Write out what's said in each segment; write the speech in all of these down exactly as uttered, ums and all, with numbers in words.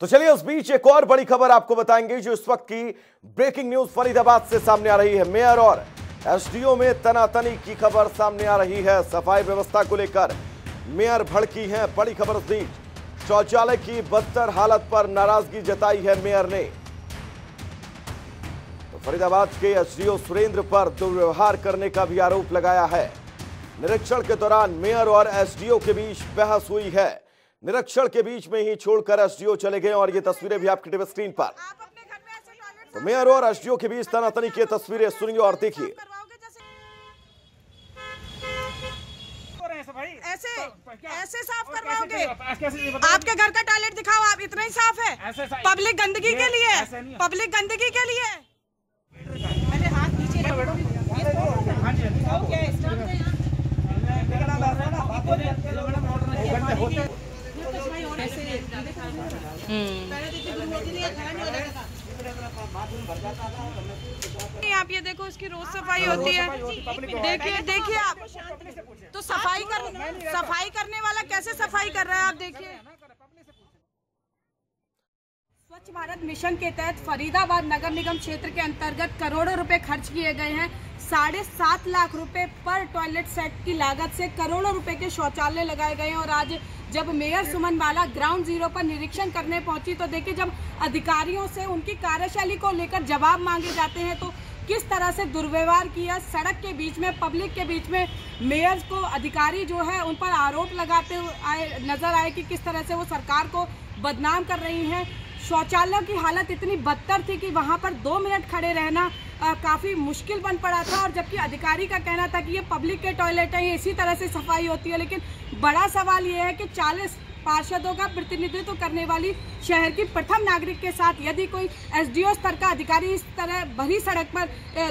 तो चलिए उस बीच एक और बड़ी खबर आपको बताएंगे जो इस वक्त की ब्रेकिंग न्यूज फरीदाबाद से सामने आ रही है। मेयर और एसडीओ में तनातनी की खबर सामने आ रही है। सफाई व्यवस्था को लेकर मेयर भड़की है। बड़ी खबर उस बीच शौचालय की बदतर हालत पर नाराजगी जताई है मेयर ने। तो फरीदाबाद के एसडीओ सुरेंद्र पर दुर्व्यवहार करने का भी आरोप लगाया है। निरीक्षण के दौरान मेयर और एसडीओ के बीच बहस हुई है। निरीक्षण के बीच में ही छोड़कर एसडीओ चले गए और ये तस्वीरें भी आपकी टीवी स्क्रीन पर। तो मेयर और एसडीओ के बीच तनातनी की तस्वीरें सुनिए और देखिए। ऐसे ऐसे साफ करवाओगे? आपके घर का टॉयलेट दिखाओ, आप इतना ही साफ है। पब्लिक गंदगी के लिए, पब्लिक गंदगी के लिए। मैंने हाथ नीचे, आप ये देखो उसकी रोज सफाई होती है। देखिए देखिए आप तो सफाई कर सफाई करने वाला कैसे सफाई कर रहा है, आप देखिए। स्वच्छ भारत मिशन के तहत फरीदाबाद नगर निगम क्षेत्र के अंतर्गत करोड़ों रुपए खर्च किए गए हैं। साढ़े सात लाख रुपए पर टॉयलेट सेट की लागत से करोड़ों रुपए के शौचालय लगाए गए हैं। और आज जब mayor Suman Bala ground zero पर निरीक्षण करने पहुंची तो देखिए, जब अधिकारियों से उनकी कार्यशैली को लेकर जवाब मांगे जाते हैं तो किस तरह से दुर्व्यवहार किया। सड़क के बीच में, पब्लिक के बीच में मेयर को अधिकारी जो है उन पर आरोप लगाते आए नजर आए कि किस तरह से वो सरकार को बदनाम कर रही हैं। शौचालयों की हालत इतनी बदतर थी कि वहाँ पर दो मिनट खड़े रहना काफ़ी मुश्किल बन पड़ा था। और जबकि अधिकारी का कहना था कि ये पब्लिक के टॉयलेट हैं, ये इसी तरह से सफाई होती है। लेकिन बड़ा सवाल ये है कि चालीस पार्षदों का प्रतिनिधित्व करने वाली शहर की प्रथम नागरिक के साथ यदि कोई एसडीओ स्तर का अधिकारी इस तरह भरी सड़क पर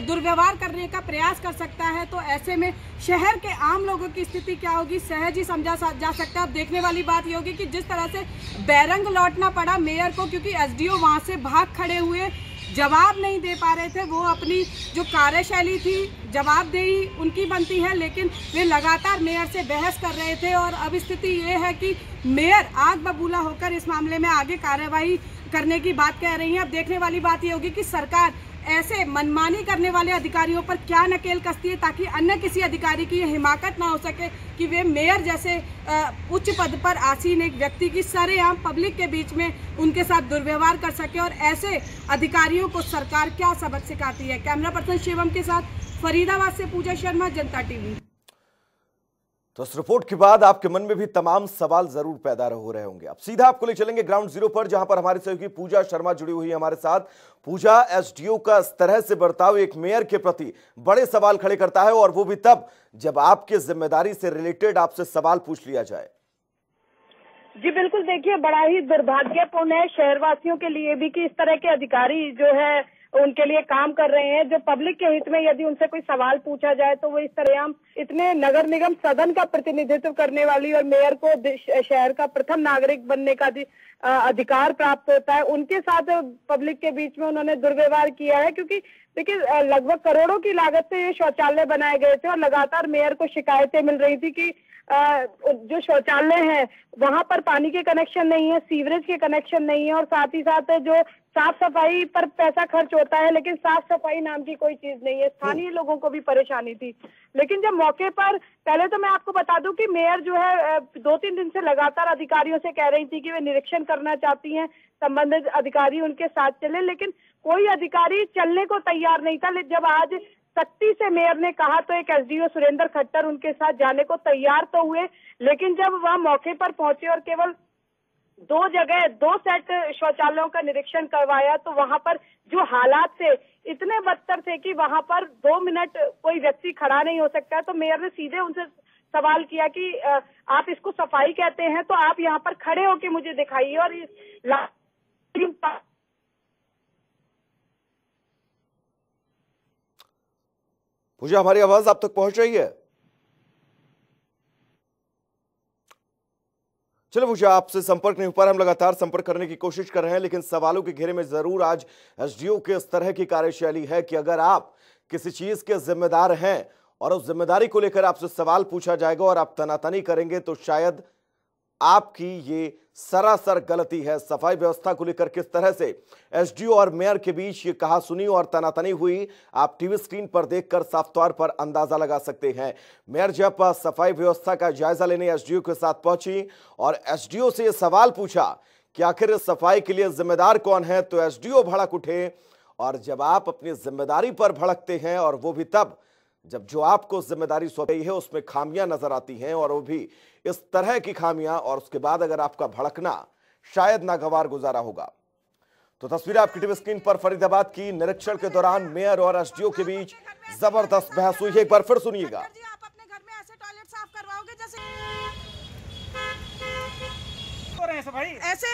दुर्व्यवहार करने का प्रयास कर सकता है तो ऐसे में शहर के आम लोगों की स्थिति क्या होगी, सहज ही समझा जा सकता है। अब देखने वाली बात ये होगी कि जिस तरह से बैरंग लौटना पड़ा मेयर को, क्योंकि एसडीओ वहां से भाग खड़े हुए, जवाब नहीं दे पा रहे थे। वो अपनी जो कार्यशैली थी, जवाबदेही उनकी बनती है, लेकिन वे लगातार मेयर से बहस कर रहे थे। और अब स्थिति ये है कि मेयर आग बबूला होकर इस मामले में आगे कार्रवाई करने की बात कह रही है। अब देखने वाली बात ये होगी कि सरकार ऐसे मनमानी करने वाले अधिकारियों पर क्या नकेल कसती है, ताकि अन्य किसी अधिकारी की हिमाकत ना हो सके कि वे मेयर जैसे उच्च पद पर आसीन एक व्यक्ति की सरेआम पब्लिक के बीच में उनके साथ दुर्व्यवहार कर सके। और ऐसे अधिकारियों को सरकार क्या सबक सिखाती है। कैमरा पर्सन शिवम के साथ फरीदाबाद से पूजा शर्मा, जनता टीवी। तो इस रिपोर्ट के बाद आपके मन में भी तमाम सवाल जरूर पैदा हो रहे होंगे। अब सीधा आपको ले चलेंगे ग्राउंड जीरो पर, जहां पर हमारे सहयोगी पूजा शर्मा जुड़ी हुई है हमारे साथ। पूजा, एसडीओ का इस तरह से बर्ताव एक मेयर के प्रति बड़े सवाल खड़े करता है, और वो भी तब जब आपके जिम्मेदारी से रिलेटेड आपसे सवाल पूछ लिया जाए। जी बिल्कुल, देखिए बड़ा ही दुर्भाग्यपूर्ण है शहरवासियों के लिए भी कि इस तरह के अधिकारी जो है उनके लिए काम कर रहे हैं। जो पब्लिक के हित में यदि उनसे कोई सवाल पूछा जाए तो वो इस तरह हम इतने नगर निगम सदन का प्रतिनिधित्व करने वाली और मेयर को शहर का प्रथम नागरिक बनने का अधिकार प्राप्त होता है, उनके साथ पब्लिक के बीच में उन्होंने दुर्व्यवहार किया है। क्योंकि देखिए लगभग करोड़ों की लागत से ये शौचालय बनाए गए थे और लगातार मेयर को शिकायतें मिल रही थी कि जो शौचालय है वहां पर पानी के कनेक्शन नहीं है, सीवरेज के कनेक्शन नहीं है, और साथ ही साथ जो साफ सफाई पर पैसा खर्च होता है लेकिन साफ सफाई नाम की कोई चीज नहीं है। स्थानीय लोगों को भी परेशानी थी। लेकिन जब मौके पर, पहले तो मैं आपको बता दूं कि मेयर जो है दो तीन दिन से लगातार अधिकारियों से कह रही थी कि वे निरीक्षण करना चाहती हैं, संबंधित अधिकारी उनके साथ चले, लेकिन कोई अधिकारी चलने को तैयार नहीं था। जब आज सख्ती से मेयर ने कहा तो एक एसडीओ सुरेंद्र खट्टर उनके साथ जाने को तैयार तो हुए, लेकिन जब वह मौके पर पहुंचे और केवल दो जगह दो सेट शौचालयों का निरीक्षण करवाया तो वहां पर जो हालात थे इतने बदतर थे कि वहां पर दो मिनट कोई व्यक्ति खड़ा नहीं हो सकता। तो मेयर ने सीधे उनसे सवाल किया कि आप इसको सफाई कहते हैं तो आप यहाँ पर खड़े होके मुझे दिखाइए। और पूजा, हमारी आवाज आप तक पहुंच रही है? चलो पूजा, आपसे संपर्क नहीं हो पा रहा, हम लगातार संपर्क करने की कोशिश कर रहे हैं, लेकिन सवालों के घेरे में जरूर आज एसडीओ के इस तरह की कार्यशैली है कि अगर आप किसी चीज के जिम्मेदार हैं और उस जिम्मेदारी को लेकर आपसे सवाल पूछा जाएगा और आप तनातनी करेंगे तो शायद आपकी ये सरासर गलती है। सफाई व्यवस्था को लेकर किस तरह से एसडीओ और मेयर के बीच ये कहासुनी और तनातनी हुई, आप टीवी स्क्रीन पर देखकर साफ तौर पर अंदाजा लगा सकते हैं। मेयर जब सफाई व्यवस्था का जायजा लेने एसडीओ के साथ पहुंची और एसडीओ से ये सवाल पूछा कि आखिर सफाई के लिए जिम्मेदार कौन है, तो एसडीओ भड़क उठे। और जब आप अपनी जिम्मेदारी पर भड़कते हैं और वो भी तब जब जो आपको जिम्मेदारी सौंपी है उसमें खामियां नजर आती हैं, और वो भी इस तरह की खामियां, और उसके बाद अगर आपका भड़कना शायद नागवार गुजारा होगा। तो तस्वीर आपकी टीवी स्क्रीन पर फरीदाबाद की, निरीक्षण के दौरान मेयर और एसडीओ के बीच जबरदस्त बहस हुई है। एक बार फिर सुनिएगा। भाई ऐसे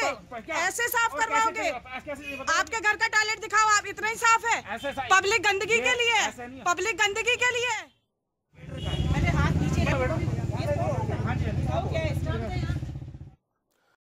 ऐसे साफ करवाओगे? आपके घर का टॉयलेट दिखाओ, आप इतना ही साफ है। पब्लिक गंदगी के लिए, पब्लिक गंदगी के लिए। मैंने हाथ नीचे रखा।